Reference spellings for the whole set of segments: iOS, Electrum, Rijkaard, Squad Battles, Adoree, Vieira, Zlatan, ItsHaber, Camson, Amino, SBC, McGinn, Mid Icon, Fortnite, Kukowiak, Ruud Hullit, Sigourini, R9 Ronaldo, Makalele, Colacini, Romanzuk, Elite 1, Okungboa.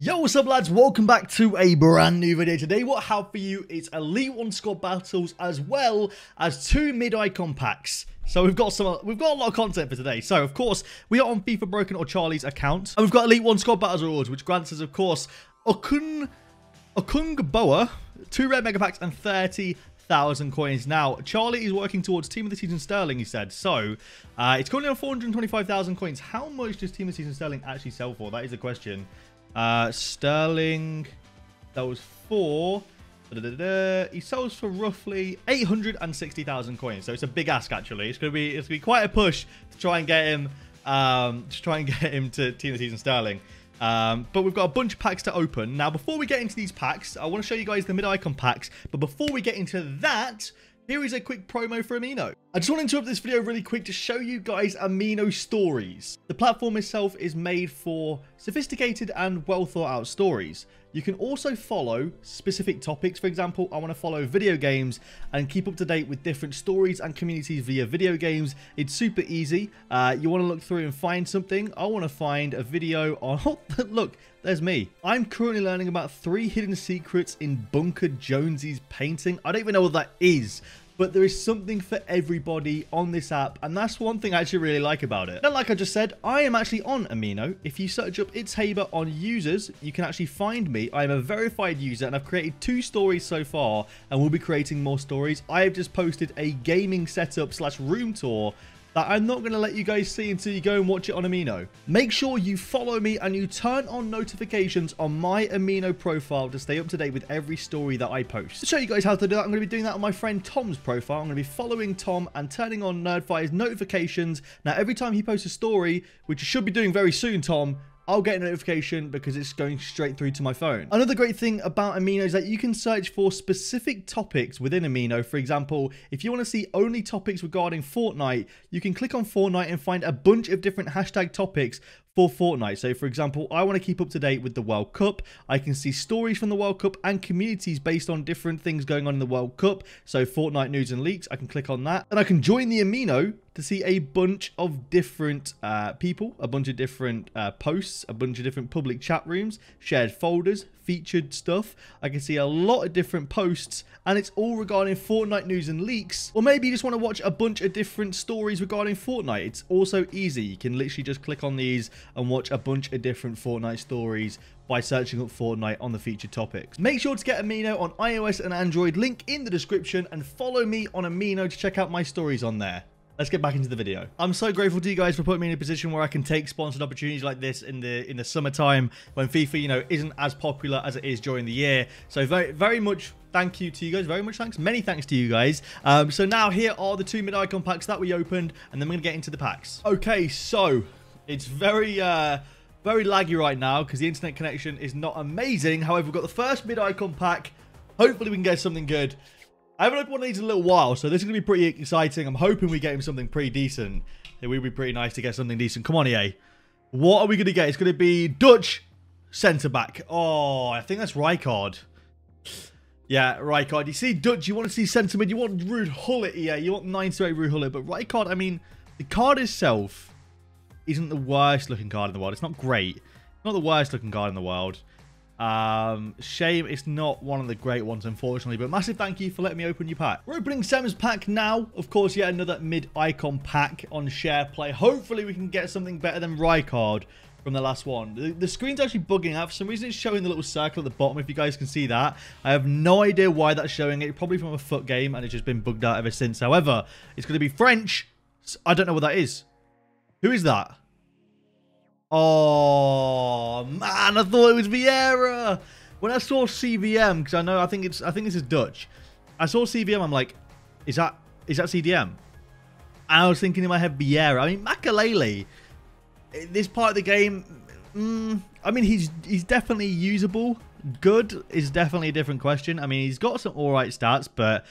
Yo, what's up lads, welcome back to a brand new video. Today what I have for you is Elite 1 squad battles as well as two mid-icon packs. So we've got a lot of content for today. So of course we are on FIFA Broken or Charlie's account. And we've got Elite 1 squad battles rewards, which grants us of course Okungboa, 2 red mega packs and 30,000 coins. Now Charlie is working towards Team of the Season Sterling, he said, so it's currently on 425,000 coins. How much does Team of the Season Sterling actually sell for? That is the question. Sterling, that was four. He sells for roughly 860,000 coins, so it's a big ask actually. It's gonna be quite a push to try and get him to Team of the Season Sterling. But we've got a bunch of packs to open. Now before we get into these packs, I want to show you guys the mid-icon packs, but before we get into that, here is a quick promo for Amino. I just want to interrupt this video really quick to show you guys Amino Stories. The platform itself is made for sophisticated and well thought out stories. You can also follow specific topics. For example, I want to follow video games and keep up to date with different stories and communities via video games. It's super easy. You want to look through and find something. I want to find a video on... Oh, look, there's me. I'm currently learning about 3 hidden secrets in Bunker Jonesy's painting. I don't even know what that is. But there is something for everybody on this app, and that's one thing I actually really like about it. Now, like I just said, I am actually on Amino. If you search up It's Haber on users, you can actually find me. I am a verified user, and I've created 2 stories so far, and we'll be creating more stories. I have just posted a gaming setup / room tour that I'm not going to let you guys see until you go and watch it on Amino. Make sure you follow me and you turn on notifications on my Amino profile to stay up to date with every story that I post. To show you guys how to do that, I'm going to be doing that on my friend Tom's profile. I'm going to be following Tom and turning on Nerdfire's notifications. Now, every time he posts a story, which you should be doing very soon, Tom, I'll get a notification because it's going straight through to my phone. Another great thing about Amino is that you can search for specific topics within Amino. For example, if you want to see only topics regarding Fortnite, you can click on Fortnite and find a bunch of different hashtag topics for Fortnite. So for example, I want to keep up to date with the World Cup. I can see stories from the World Cup and communities based on different things going on in the World Cup. So Fortnite news and leaks, I can click on that. And I can join the Amino to see a bunch of different people, a bunch of different posts, a bunch of different public chat rooms, shared folders, featured stuff. I can see a lot of different posts, and it's all regarding Fortnite news and leaks. Or maybe you just want to watch a bunch of different stories regarding Fortnite. It's also easy. You can literally just click on these and watch a bunch of different Fortnite stories by searching up Fortnite on the featured topics. Make sure to get Amino on iOS and Android, link in the description, and follow me on Amino to check out my stories on there. Let's get back into the video. I'm so grateful to you guys for putting me in a position where I can take sponsored opportunities like this in the summertime when FIFA, you know, isn't as popular as it is during the year. So very, very much thank you to you guys. Very much thanks. Many thanks to you guys. So now here are the 2 mid-icon packs that we opened, and then we're gonna get into the packs. Okay, so it's very, very laggy right now because the internet connection is not amazing. However, we've got the first mid-icon pack. Hopefully we can get something good. I haven't opened one of these in a little while, so this is going to be pretty exciting. I'm hoping we get him something pretty decent. It would be pretty nice to get something decent. Come on, EA. What are we going to get? It's going to be Dutch centre-back. Oh, I think that's Rijkaard. Yeah, Rijkaard. You see Dutch, you want to see centre-mid. You want Ruud Hullit, EA. You want 9-8 Ruud Hullit. But Rijkaard, I mean, the card itself isn't the worst-looking card in the world. It's not great. It's not the worst-looking card in the world. Shame it's not one of the great ones, unfortunately, but massive thank you for letting me open your pack. We're opening Sem's pack now. Of course, yet another mid-icon pack on Share Play. Hopefully we can get something better than Rijkaard from the last one. The screen's actually bugging out. For some reason, it's showing the little circle at the bottom, if you guys can see that. I have no idea why that's showing it. Probably from a foot game, and it's just been bugged out ever since. However, it's going to be French. I don't know what that is. Who is that? Oh man, I thought it was Vieira. When I saw CVM, because I think this is Dutch. I saw CVM, I'm like, is that CDM? And I was thinking in my head Vieira. I mean Makalele, this part of the game, I mean he's definitely usable. Good is definitely a different question. I mean he's got some alright stats, but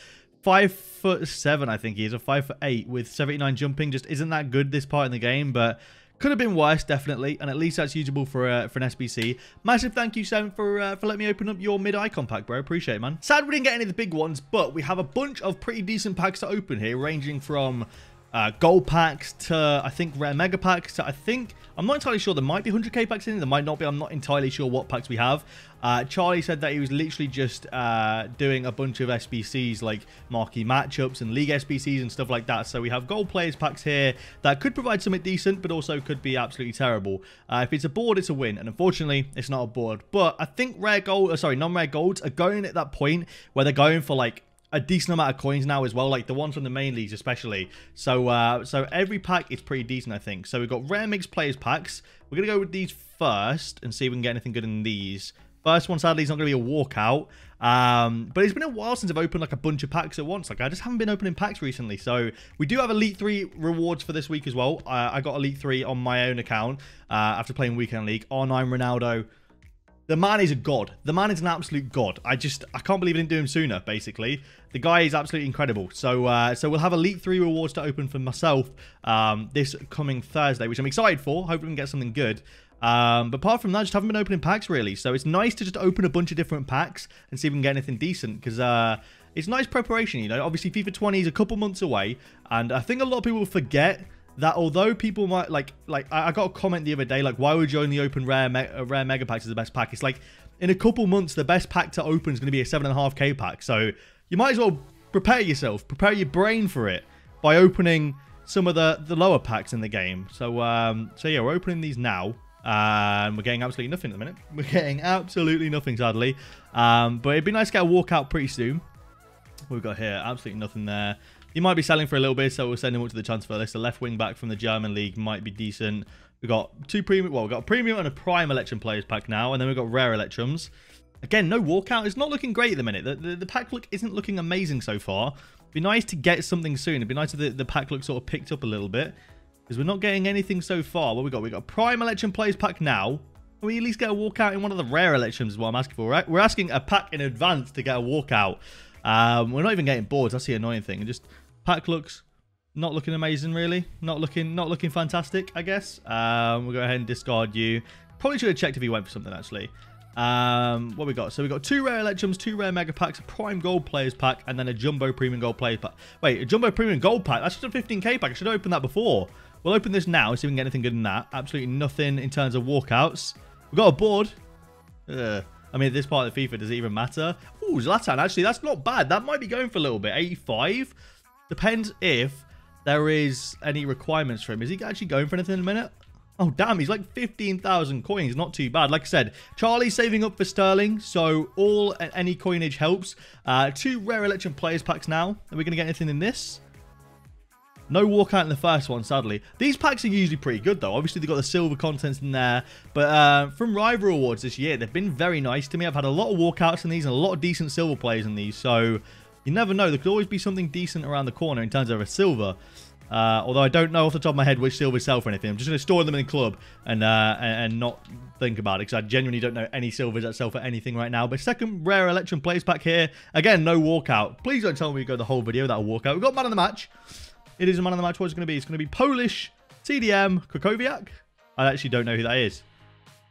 5'7", I think he is, or 5'8" with 79 jumping just isn't that good this part in the game, but could have been worse, definitely, and at least that's usable for an SBC. Massive thank you, Sam, for letting me open up your mid-icon pack, bro. Appreciate it, man. Sad we didn't get any of the big ones, but we have a bunch of pretty decent packs to open here, ranging from gold packs to, I think, rare mega packs to, I think, I'm not entirely sure. There might be 100k packs in there. There might not be. I'm not entirely sure what packs we have. Charlie said that he was literally just doing a bunch of SBCs, like marquee matchups and league SBCs and stuff like that. So we have gold players packs here that could provide something decent, but also could be absolutely terrible. If it's a board, it's a win. And unfortunately, it's not a board. But I think rare gold, sorry, non-rare golds are going at that point where they're going for like a decent amount of coins now as well, like the ones from the main leagues especially. So so every pack is pretty decent, I think. So we've got rare mixed players packs. We're gonna go with these first and see if we can get anything good in these. First one, sadly, is not gonna be a walkout, but it's been a while since I've opened like a bunch of packs at once. Like I just haven't been opening packs recently. So we do have Elite 3 rewards for this week as well. I got Elite 3 on my own account after playing Weekend League. R9 Ronaldo. The man is a god. The man is an absolute god. I can't believe I didn't do him sooner, basically. The guy is absolutely incredible. So so we'll have Elite 3 rewards to open for myself this coming Thursday, which I'm excited for. Hopefully we can get something good. But apart from that, I just haven't been opening packs, really. So it's nice to just open a bunch of different packs and see if we can get anything decent, because it's nice preparation, you know. Obviously, FIFA 20 is a couple months away, and I think a lot of people forget that although people might, like I got a comment the other day, like, why would you only open rare mega packs as the best pack? It's like, in a couple months, the best pack to open is going to be a 7.5k pack. So you might as well prepare yourself, prepare your brain for it by opening some of the lower packs in the game. So, so yeah, we're opening these now. And we're getting absolutely nothing at the minute. We're getting absolutely nothing, sadly. But it'd be nice to get a walkout pretty soon. What we've got here, absolutely nothing there. He might be selling for a little bit, so we'll send him up to the transfer list. The left wing back from the German league might be decent. We've got two premium, well, we've got a premium and a prime Electrum players pack now, and then we've got rare Electrums. Again, no walkout. It's not looking great at the minute. The pack look isn't looking amazing so far. It'd be nice to get something soon. It'd be nice if the pack look sort of picked up a little bit, because we're not getting anything so far. What we got? We got a prime Electrum players pack now. Can we at least get a walkout in one of the rare Electrums is what I'm asking for, right? We're asking a pack in advance to get a walkout. We're not even getting boards. That's the annoying thing. And just pack looks not looking amazing, really. Not looking fantastic, I guess. We'll go ahead and discard you. Probably should have checked if he went for something, actually. What we got? So we got two rare Electrums, two rare mega packs, a prime gold players pack, and then a jumbo premium gold players pack. Wait, a jumbo premium gold pack? That's just a 15k pack. I should have opened that before. We'll open this now and see if we can get anything good in that. Absolutely nothing in terms of walkouts. We've got a board. Ugh. I mean, at this part of the FIFA, does it even matter? Ooh, Zlatan, actually, that's not bad. That might be going for a little bit. 85. Depends if there is any requirements for him. Is he actually going for anything in a minute? Oh, damn, he's like 15,000 coins. Not too bad. Like I said, Charlie's saving up for Sterling, so all and any coinage helps. Two rare Electrum players packs now. Are we going to get anything in this? No walkout in the first one, sadly. These packs are usually pretty good, though. Obviously, they've got the silver contents in there. But from Rival Awards this year, they've been very nice to me. I've had a lot of walkouts in these and a lot of decent silver players in these. So, you never know. There could always be something decent around the corner in terms of a silver. Although, I don't know off the top of my head which silver sell for anything. I'm just going to store them in the club and not think about it, because I genuinely don't know any silvers that sell for anything right now. But second rare Electrum players pack here. Again, no walkout. Please don't tell me we go the whole video without a walkout. We've got man of the match. It is a man of the match. What's it going to be? It's going to be Polish TDM Kukowiak. I actually don't know who that is.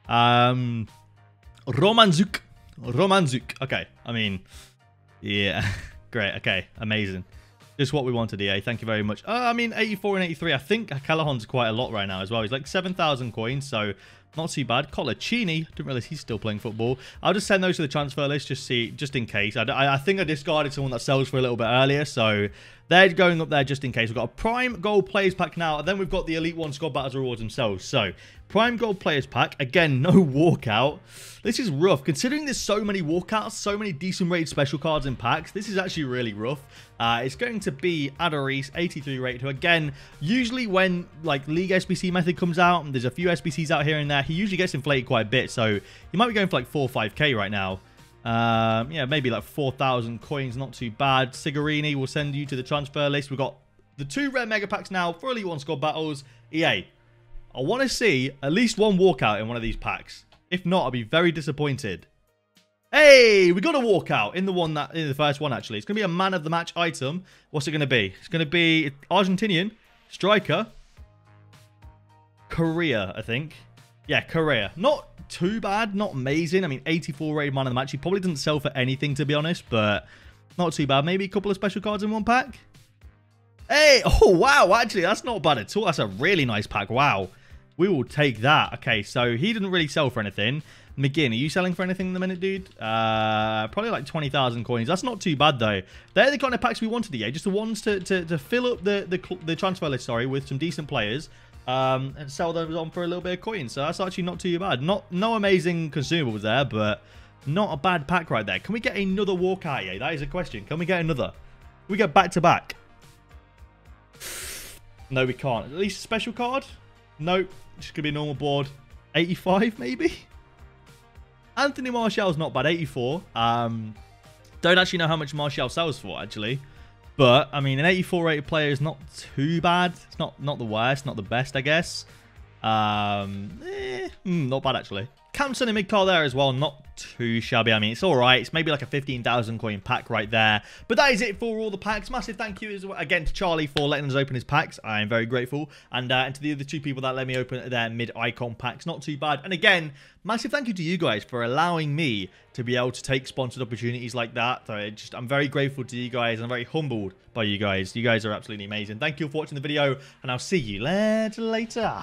Romanzuk. Romanzuk. Okay. I mean, yeah. Great. Okay. Amazing. Just what we wanted, EA. Thank you very much. I mean, 84 and 83. I think Callahan's quite a lot right now as well. He's like 7,000 coins, so not too bad. Colacini. Didn't realize he's still playing football. I'll just send those to the transfer list, just see, just in case. I think I discarded someone that sells for a little bit earlier, so they're going up there just in case. We've got a prime gold players pack now, and then we've got the Elite 1 squad battles rewards themselves. So, prime gold players pack. Again, no walkout. This is rough. Considering there's so many walkouts, so many decent rated special cards in packs, this is actually really rough. It's going to be Adoree, 83 rated, who again, usually when like League SBC method comes out, and there's a few SBCs out here and there, he usually gets inflated quite a bit. So, he might be going for like 4 or 5k right now. Yeah, maybe like 4,000 coins, not too bad. Sigourini will send you to the transfer list. We've got the two rare mega packs now for Elite 1 squad battles. EA, I want to see at least one walkout in one of these packs. If not, I'll be very disappointed. Hey, we got a walkout in the one that in the first one, actually. It's going to be a man of the match item. What's it going to be? It's going to be Argentinian striker. Korea, I think. Yeah, Korea. Not too bad, not amazing. I mean, 84 rated man of the match. He probably didn't sell for anything, to be honest, but not too bad. Maybe a couple of special cards in one pack. Hey, oh, wow. Actually, that's not bad at all. That's a really nice pack. Wow. We will take that. Okay, so he didn't really sell for anything. McGinn, are you selling for anything in the minute, dude? Probably like 20,000 coins. That's not too bad, though. They're the kind of packs we wanted, yeah. Just the ones to fill up the transfer list, sorry, with some decent players and sell those on for a little bit of coins. So that's actually not too bad. No amazing consumables there, but not a bad pack right there. Can we get another walkout, yeah? That is a question. Can we get another? Can we get back-to-back? No, we can't. At least a special card? Nope. Just going to be a normal board. 85, maybe? Anthony Martial's not bad, 84. Don't actually know how much Martial sells for, actually. But, I mean, an 84 rated player is not too bad. It's not the worst, not the best, I guess. Not bad, actually. Camson and mid-car there as well, not too shabby. I mean, it's all right. It's maybe like a 15,000 coin pack right there. But that is it for all the packs. Massive thank you again to Charlie for letting us open his packs. I am very grateful. And to the other two people that let me open their mid-icon packs. Not too bad. And again, massive thank you to you guys for allowing me to be able to take sponsored opportunities like that. So I'm very grateful to you guys. I'm very humbled by you guys. You guys are absolutely amazing. Thank you for watching the video, and I'll see you later.